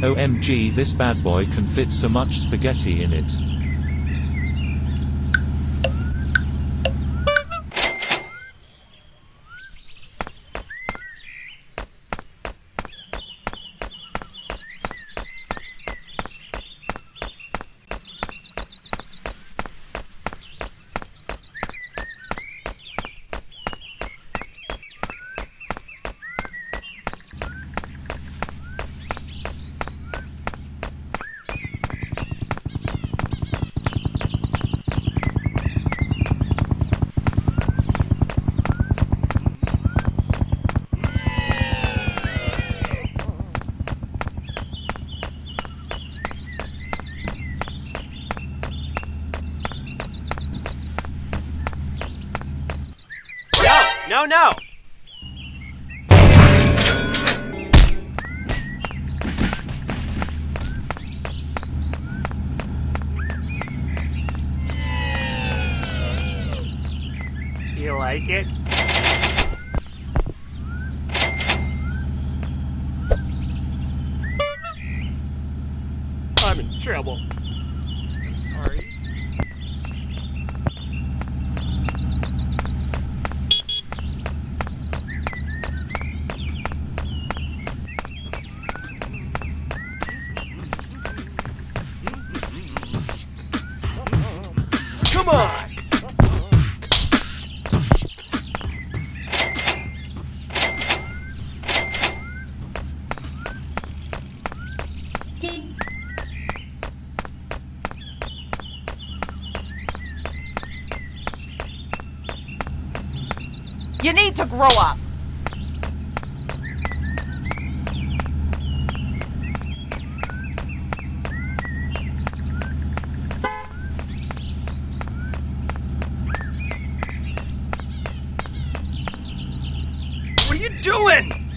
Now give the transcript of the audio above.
OMG, this bad boy can fit so much spaghetti in it. No, no! You like it? I'm in trouble. I'm sorry. Come on! You need to grow up! What are you doing?